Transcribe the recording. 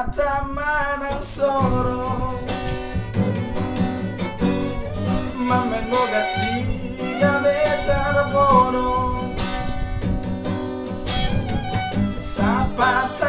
atamana soro mamengoga siga betar boro sapata